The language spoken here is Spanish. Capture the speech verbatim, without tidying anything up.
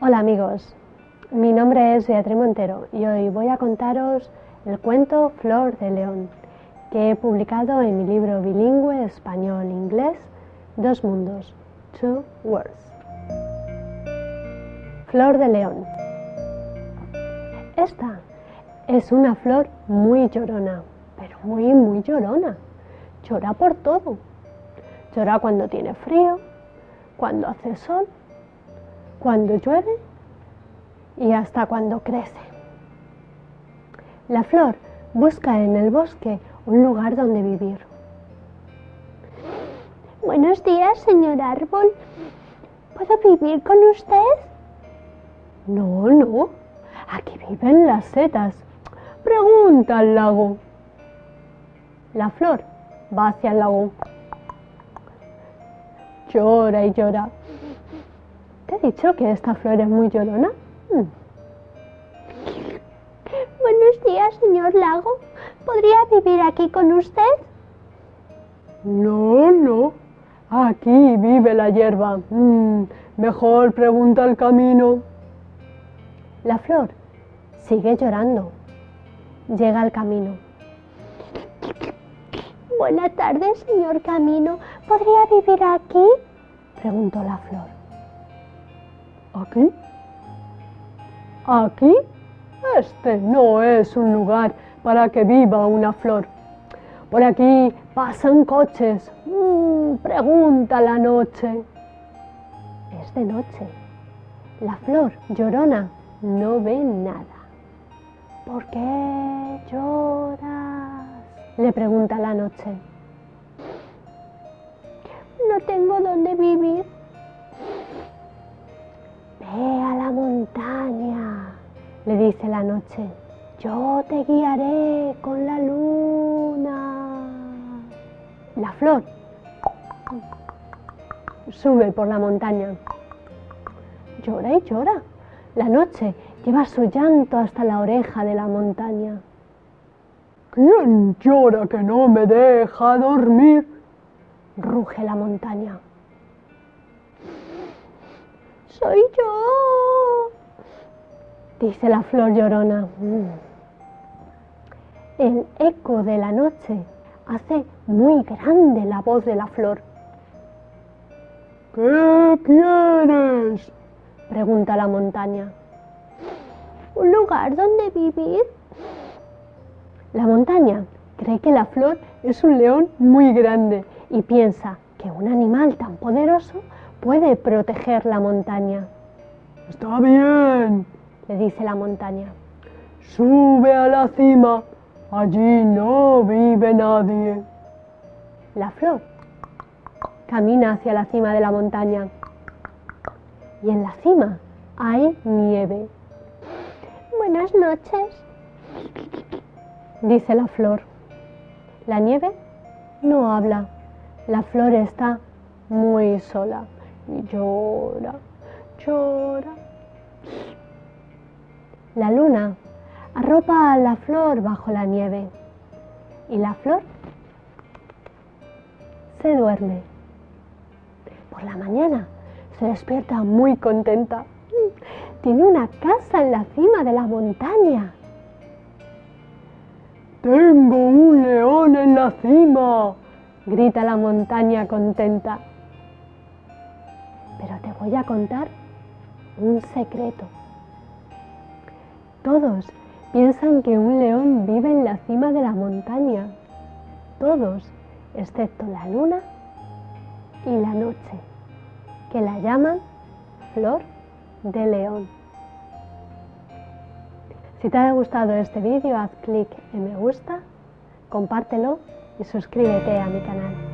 Hola amigos, mi nombre es Beatriz Montero y hoy voy a contaros el cuento Flor de León, que he publicado en mi libro bilingüe español-inglés Dos Mundos, Two Worlds. Flor de León. Esta es una flor muy llorona, pero muy muy llorona. Llora por todo. Llora cuando tiene frío, cuando hace sol, cuando llueve y hasta cuando crece. La flor busca en el bosque un lugar donde vivir. Buenos días, señor árbol. ¿Puedo vivir con usted? No, no. Aquí viven las setas. Pregunta al lago. La flor va hacia el lago. Llora y llora. ¿Te he dicho que esta flor es muy llorona? Hmm. Buenos días, señor lago. ¿Podría vivir aquí con usted? No, no. Aquí vive la hierba. Hmm. Mejor pregunta el camino. La flor sigue llorando. Llega al camino. Buenas tardes, señor camino. ¿Podría vivir aquí? Preguntó la flor. ¿Aquí? ¿Aquí? Este no es un lugar para que viva una flor. Por aquí pasan coches. Mm, pregunta la noche. Es de noche. La flor llorona no ve nada. ¿Por qué lloras? Le pregunta la noche. No tengo dónde vivir. Ve a la montaña, le dice la noche. Yo te guiaré con la luna. La flor sube por la montaña. Llora y llora. La noche lleva su llanto hasta la oreja de la montaña. ¿Quién llora que no me deja dormir? Ruge la montaña. ¡Soy yo!, dice la flor llorona. El eco de la noche hace muy grande la voz de la flor. ¿Qué quieres?, pregunta la montaña. ¿Un lugar donde vivir? La montaña cree que la flor es un león muy grande y piensa que un animal tan poderoso puede proteger la montaña. Está bien, le dice la montaña. Sube a la cima, allí no vive nadie. La flor camina hacia la cima de la montaña y en la cima hay nieve. Buenas noches, dice la flor. La nieve no habla. La flor está muy sola. Y llora, llora. La luna arropa a la flor bajo la nieve y la flor se duerme. Por la mañana se despierta muy contenta. Tiene una casa en la cima de la montaña. ¡Tengo un león en la cima!, grita la montaña contenta. Pero te voy a contar un secreto. Todos piensan que un león vive en la cima de la montaña. Todos, excepto la luna y la noche, que la llaman Flor de León. Si te ha gustado este vídeo, haz clic en me gusta, compártelo y suscríbete a mi canal.